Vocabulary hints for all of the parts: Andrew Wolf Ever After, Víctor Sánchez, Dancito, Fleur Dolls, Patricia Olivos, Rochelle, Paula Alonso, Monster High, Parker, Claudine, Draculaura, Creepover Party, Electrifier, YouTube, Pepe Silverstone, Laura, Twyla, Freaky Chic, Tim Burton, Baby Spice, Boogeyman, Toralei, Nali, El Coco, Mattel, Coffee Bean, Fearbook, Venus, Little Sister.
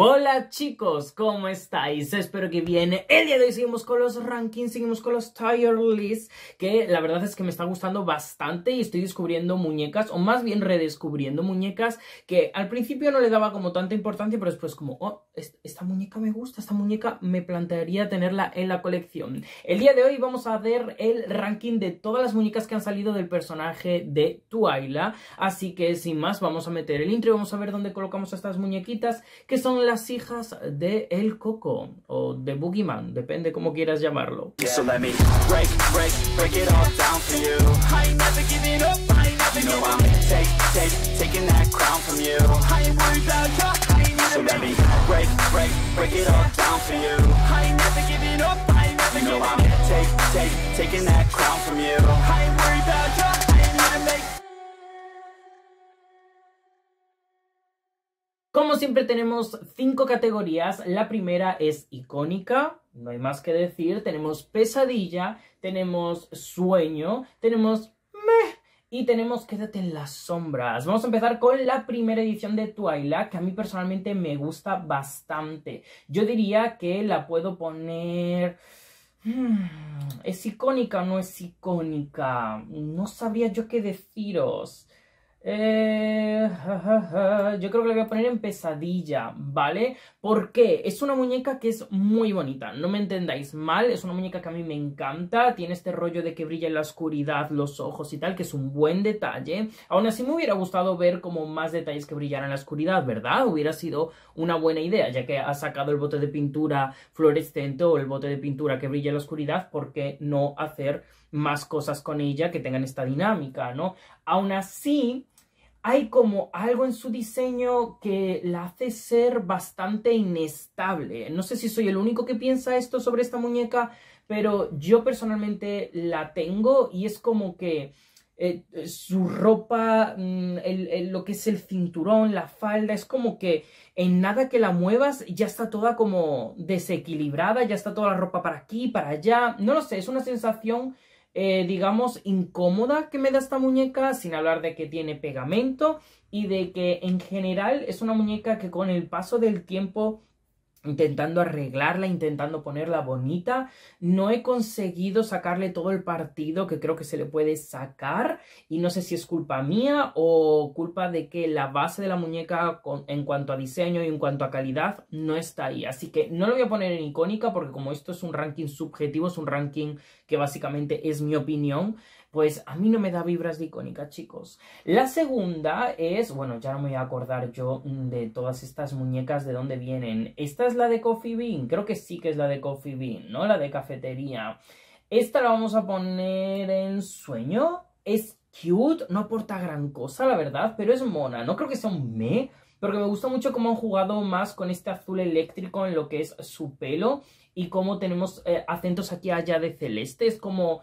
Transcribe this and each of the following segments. Hola chicos, ¿cómo estáis? Espero que bien. El día de hoy seguimos con los rankings, seguimos con los tier lists, que la verdad es que me está gustando bastante y estoy descubriendo muñecas, o más bien redescubriendo muñecas que al principio no le daba como tanta importancia, pero después como, oh, esta muñeca me gusta, esta muñeca me plantearía tenerla en la colección. El día de hoy vamos a hacer el ranking de todas las muñecas que han salido del personaje de Twyla, así que sin más vamos a meter el intro y vamos a ver dónde colocamos a estas muñequitas, que son las hijas de El Coco o de Boogeyman, depende como quieras llamarlo. Como siempre tenemos 5 categorías. La primera es icónica, no hay más que decir. Tenemos pesadilla, tenemos sueño, tenemos meh y tenemos quédate en las sombras. Vamos a empezar con la primera edición de Twyla, que a mí personalmente me gusta bastante. Yo diría que la puedo poner... ¿es icónica o no es icónica? No sabría yo qué deciros. Yo creo que la voy a poner en pesadilla, ¿vale? Porque es una muñeca que es muy bonita, no me entendáis mal, es una muñeca que a mí me encanta, tiene este rollo de que brilla en la oscuridad los ojos y tal, que es un buen detalle. Aún así me hubiera gustado ver como más detalles que brillaran en la oscuridad, ¿verdad? Hubiera sido una buena idea, ya que ha sacado el bote de pintura fluorescente o el bote de pintura que brilla en la oscuridad, ¿por qué no hacer más cosas con ella que tengan esta dinámica, ¿no? Aún así, hay como algo en su diseño que la hace ser bastante inestable. No sé si soy el único que piensa esto sobre esta muñeca, pero yo personalmente la tengo y es como que su ropa, lo que es el cinturón, la falda, es como que en nada que la muevas ya está toda como desequilibrada, ya está toda la ropa para aquí, para allá. No lo sé, es una sensación... digamos, incómoda que me da esta muñeca, sin hablar de que tiene pegamento y de que en general es una muñeca que con el paso del tiempo, intentando arreglarla, intentando ponerla bonita, no he conseguido sacarle todo el partido que creo que se le puede sacar y no sé si es culpa mía o culpa de que la base de la muñeca en cuanto a diseño y en cuanto a calidad no está ahí. Así que no lo voy a poner en icónica porque como esto es un ranking subjetivo, es un ranking que básicamente es mi opinión, pues a mí no me da vibras de icónica, chicos. La segunda es, bueno, ya no me voy a acordar yo de todas estas muñecas de dónde vienen. Esta es la de Coffee Bean, creo que sí que es la de Coffee Bean, ¿no? La de cafetería. Esta la vamos a poner en sueño. Es cute, no aporta gran cosa, la verdad, pero es mona. No creo que sea un meh, porque me gusta mucho cómo han jugado más con este azul eléctrico en lo que es su pelo y cómo tenemos acentos aquí allá de celeste. Es como...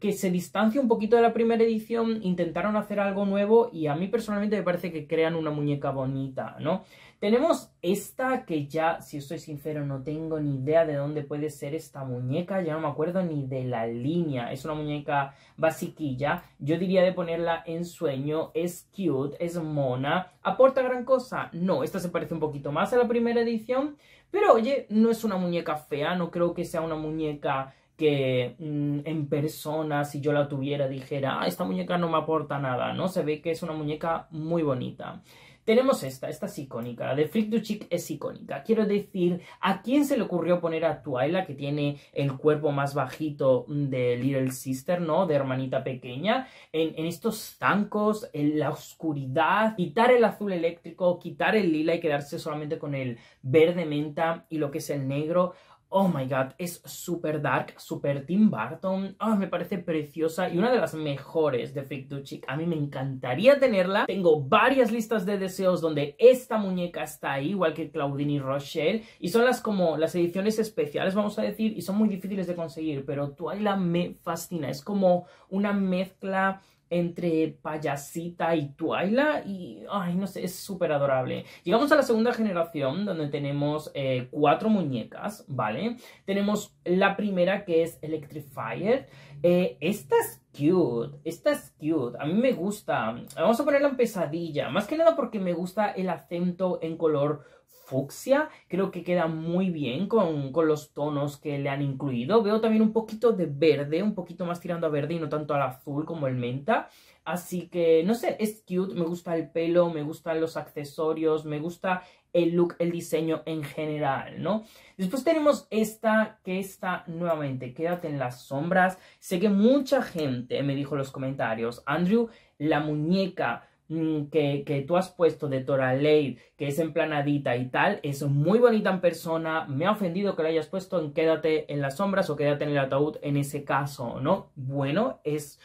que se distancia un poquito de la primera edición, intentaron hacer algo nuevo y a mí personalmente me parece que crean una muñeca bonita, ¿no? Tenemos esta que ya, si estoy sincero, no tengo ni idea de dónde puede ser esta muñeca, ya no me acuerdo ni de la línea, es una muñeca basiquilla, yo diría de ponerla en sueño, es cute, es mona, ¿aporta gran cosa? No, esta se parece un poquito más a la primera edición, pero oye, no es una muñeca fea, no creo que sea una muñeca... que en persona, si yo la tuviera, dijera, ah, esta muñeca no me aporta nada, ¿no? Se ve que es una muñeca muy bonita. Tenemos esta es icónica, la de Freaky Chic es icónica. Quiero decir, ¿a quién se le ocurrió poner a Twyla, que tiene el cuerpo más bajito de Little Sister, ¿no? De hermanita pequeña, en estos zancos, en la oscuridad, quitar el azul eléctrico, quitar el lila y quedarse solamente con el verde menta y lo que es el negro? Oh my god, es super dark, super Tim Burton, oh, me parece preciosa y una de las mejores de Freaky Chic. A mí me encantaría tenerla, tengo varias listas de deseos donde esta muñeca está ahí, igual que Claudine y Rochelle, y son las como las ediciones especiales, vamos a decir, y son muy difíciles de conseguir, pero Twyla me fascina, es como una mezcla... entre payasita y Twyla y, ay, no sé, es súper adorable. Llegamos a la segunda generación donde tenemos 4 muñecas, ¿vale? Tenemos la primera que es Electrifier. Esta es cute, esta es cute, a mí me gusta. Vamos a ponerla en pesadilla, más que nada porque me gusta el acento en color fucsia. Creo que queda muy bien con los tonos que le han incluido. Veo también un poquito de verde, un poquito más tirando a verde y no tanto al azul como el menta. Así que, no sé, es cute, me gusta el pelo, me gustan los accesorios, me gusta el look, el diseño en general, ¿no? Después tenemos esta, que está nuevamente, quédate en las sombras. Sé que mucha gente me dijo en los comentarios, Andrew, la muñeca que tú has puesto de Toralei, que es emplanadita y tal, es muy bonita en persona, me ha ofendido que la hayas puesto en quédate en las sombras o quédate en el ataúd en ese caso, ¿no? Bueno, es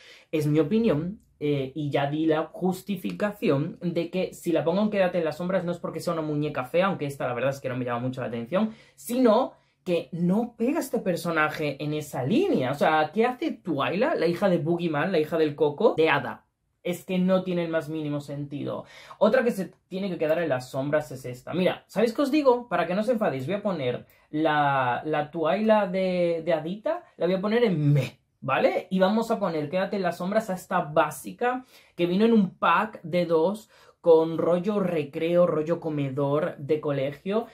mi opinión. Y ya di la justificación de que si la pongo en quédate en las sombras no es porque sea una muñeca fea, aunque esta la verdad es que no me llama mucho la atención, sino que no pega este personaje en esa línea. O sea, ¿qué hace Twyla, la hija de Boogeyman, la hija del Coco, de hada? Es que no tiene el más mínimo sentido. Otra que se tiene que quedar en las sombras es esta. Mira, ¿sabéis qué os digo? Para que no os enfadéis, voy a poner la Twyla de hadita, la voy a poner en me. ¿Vale? Y vamos a poner, quédate en las sombras, a esta básica que vino en un pack de 2 con rollo recreo, rollo comedor de colegio,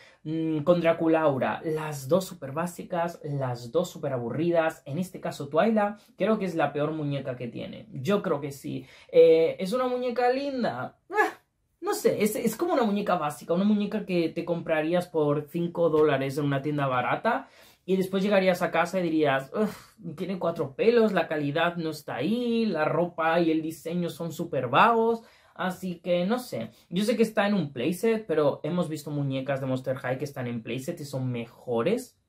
con Draculaura. Las dos súper básicas, las dos súper aburridas. En este caso, Twyla, creo que es la peor muñeca que tiene. Yo creo que sí. ¿Es una muñeca linda? No sé, es como una muñeca básica, una muñeca que te comprarías por $5 en una tienda barata. Y después llegarías a casa y dirías, tiene 4 pelos, la calidad no está ahí, la ropa y el diseño son súper vagos. Así que, no sé, yo sé que está en un playset, pero hemos visto muñecas de Monster High que están en playset y son mejores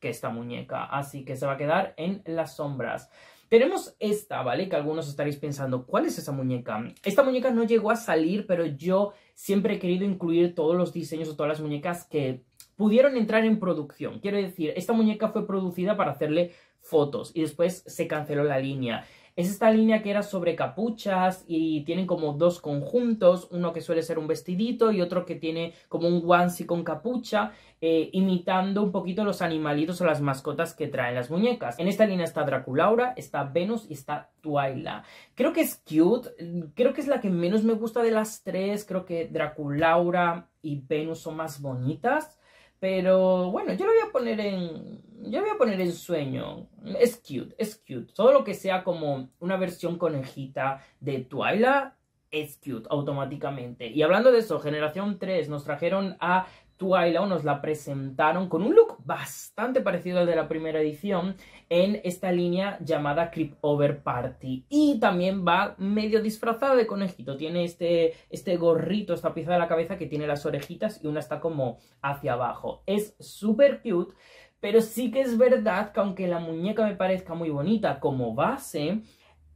que esta muñeca. Así que se va a quedar en las sombras. Tenemos esta, ¿vale? Que algunos estaréis pensando, ¿cuál es esa muñeca? Esta muñeca no llegó a salir, pero yo siempre he querido incluir todos los diseños o todas las muñecas que pudieron entrar en producción. Quiero decir, esta muñeca fue producida para hacerle fotos y después se canceló la línea. Es esta línea que era sobre capuchas y tienen como 2 conjuntos, uno que suele ser un vestidito y otro que tiene como un onesie con capucha, imitando un poquito los animalitos o las mascotas que traen las muñecas. En esta línea está Draculaura, está Venus y está Twyla. Creo que es cute, creo que es la que menos me gusta de las 3, creo que Draculaura y Venus son más bonitas. Pero bueno, yo lo voy a poner en sueño. Es cute, es cute. Todo lo que sea como una versión conejita de Twyla es cute automáticamente. Y hablando de eso, Generación 3 nos trajeron a Twyla o nos la presentaron con un look bastante parecido al de la primera edición en esta línea llamada Creepover Party. Y también va medio disfrazada de conejito. Tiene este gorrito, esta pieza de la cabeza que tiene las orejitas y una está como hacia abajo. Es súper cute, pero sí que es verdad que aunque la muñeca me parezca muy bonita como base,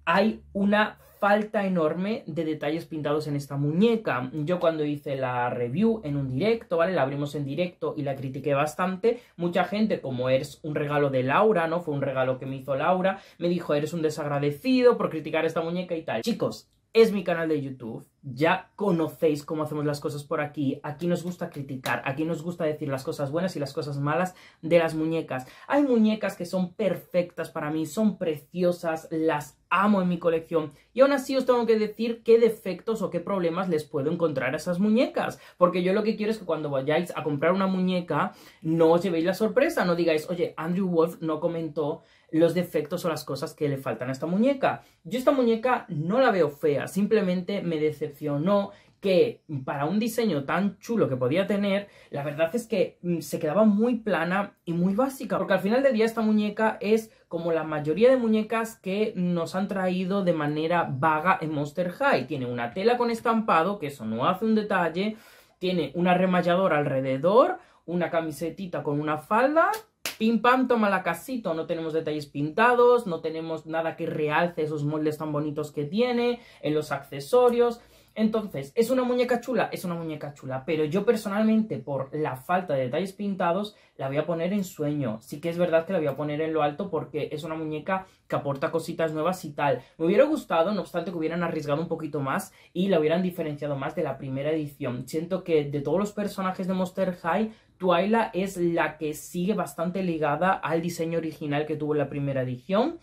hay una falta enorme de detalles pintados en esta muñeca. Yo cuando hice la review en un directo, ¿vale? La abrimos en directo y la critiqué bastante. Mucha gente, como eres un regalo de Laura, ¿no? Fue un regalo que me hizo Laura. Me dijo, eres un desagradecido por criticar esta muñeca y tal. Chicos, es mi canal de YouTube. Ya conocéis cómo hacemos las cosas por aquí. Aquí nos gusta criticar, aquí nos gusta decir las cosas buenas y las cosas malas de las muñecas. Hay muñecas que son perfectas para mí, son preciosas, las amo en mi colección. Y aún así os tengo que decir qué defectos o qué problemas les puedo encontrar a esas muñecas. Porque yo lo que quiero es que cuando vayáis a comprar una muñeca no os llevéis la sorpresa. No digáis, oye, Andrew Wolf no comentó los defectos o las cosas que le faltan a esta muñeca. Yo esta muñeca no la veo fea, simplemente me decepciona. No, que para un diseño tan chulo que podía tener, la verdad es que se quedaba muy plana y muy básica, porque al final del día esta muñeca es como la mayoría de muñecas que nos han traído de manera vaga en Monster High. Tiene una tela con estampado, que eso no hace un detalle, tiene una remalladora alrededor, una camisetita con una falda, pim pam, toma la casita. No tenemos detalles pintados, no tenemos nada que realce esos moldes tan bonitos que tiene en los accesorios. Entonces, ¿es una muñeca chula? Es una muñeca chula, pero yo personalmente, por la falta de detalles pintados, la voy a poner en sueño. Sí que es verdad que la voy a poner en lo alto porque es una muñeca que aporta cositas nuevas y tal. Me hubiera gustado, no obstante, que hubieran arriesgado un poquito más y la hubieran diferenciado más de la primera edición. Siento que de todos los personajes de Monster High, Twyla es la que sigue bastante ligada al diseño original que tuvo en la primera edición.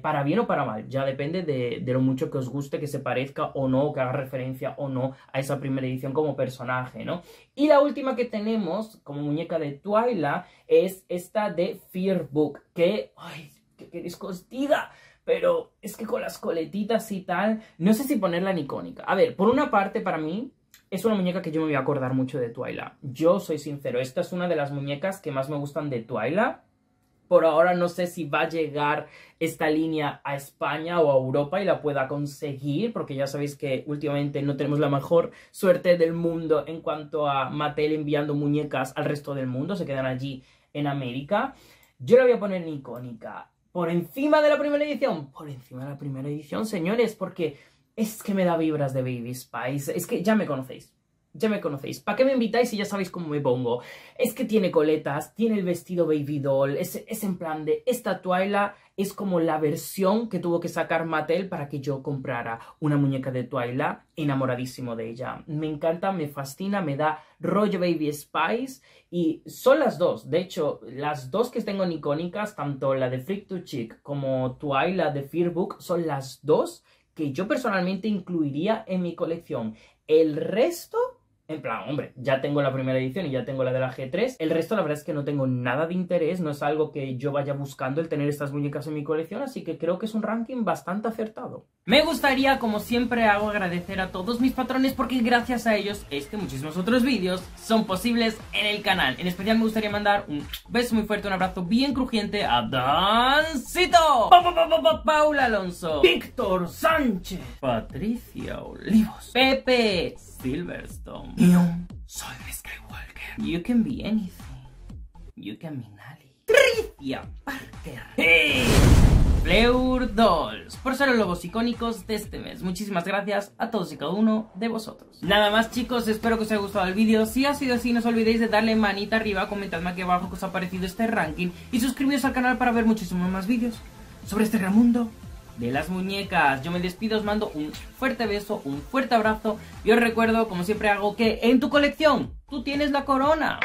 para bien o para mal, ya depende de lo mucho que os guste, que se parezca o no, que haga referencia o no a esa primera edición como personaje, ¿no? Y la última que tenemos como muñeca de Twyla es esta de Fearbook, que... ¡ay, qué discostida! Pero es que con las coletitas y tal, no sé si ponerla en icónica. A ver, por una parte, para mí, es una muñeca que yo me voy a acordar mucho de Twyla. Yo soy sincero, esta es una de las muñecas que más me gustan de Twyla. Por ahora no sé si va a llegar esta línea a España o a Europa y la pueda conseguir, porque ya sabéis que últimamente no tenemos la mejor suerte del mundo en cuanto a Mattel enviando muñecas al resto del mundo. Se quedan allí en América. Yo la voy a poner en icónica. Por encima de la primera edición. Por encima de la primera edición, señores, porque es que me da vibras de Baby Spice. Es que ya me conocéis. Ya me conocéis. ¿Para qué me invitáis si ya sabéis cómo me pongo? Es que tiene coletas, tiene el vestido baby doll. Es en plan de... esta Twyla es como la versión que tuvo que sacar Mattel para que yo comprara una muñeca de Twyla, enamoradísimo de ella. Me encanta, me fascina, me da rollo Baby Spice. Y son las dos. De hecho, las dos que tengo en icónicas, tanto la de Freaky Chic como Twyla de Fearbook, son las dos que yo personalmente incluiría en mi colección. El resto... en plan, hombre, ya tengo la primera edición y ya tengo la de la G3. El resto, la verdad es que no tengo nada de interés. No es algo que yo vaya buscando el tener estas muñecas en mi colección. Así que creo que es un ranking bastante acertado. Me gustaría, como siempre hago, agradecer a todos mis patrones, porque gracias a ellos es que muchísimos otros vídeos son posibles en el canal. En especial me gustaría mandar un beso muy fuerte, un abrazo bien crujiente a Dancito, Paula Alonso, Víctor Sánchez, Patricia Olivos, Pepe Silverstone, y un Soy Skywalker. You can be anything. You can be Nali, Patricia Parker, hey. Fleur Dolls, por ser los logos icónicos de este mes. Muchísimas gracias a todos y cada uno de vosotros. Nada más, chicos, espero que os haya gustado el vídeo. Si ha sido así, no os olvidéis de darle manita arriba, comentadme aquí abajo que os ha parecido este ranking y suscribiros al canal para ver muchísimos más vídeos sobre este gran mundo de las muñecas. Yo me despido, os mando un fuerte beso, un fuerte abrazo y os recuerdo, como siempre hago, que en tu colección tú tienes la corona.